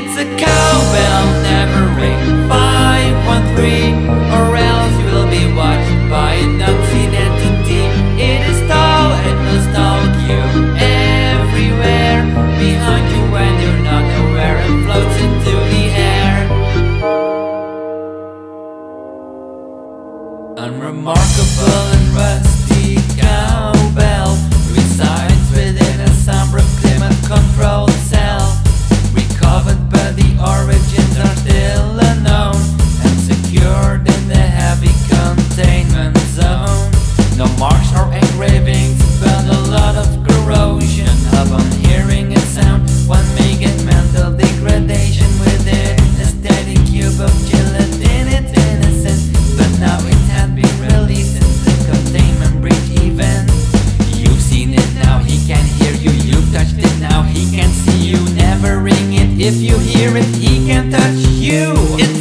It's a cowbell, never ring 513, or else you will be watched by an unseen entity. It is tall and will stalk you everywhere, behind you when you're not aware, and floats into the air. Unremarkable and rusty cowbell resides within a somber climate-controlled cell. Recovered, but the origins are still unknown, and secured in the heavy containment zone. No marks or engravings, but a lot of corrosion. Upon hearing a sound, one may get mental degradation within a steady cube of gelatin. It's innocent, but now it had been released in the containment breach event. You've seen it now, he can hear you. You've touched it now, he can see you. Never ring it. If you hear it, he can touch you. It's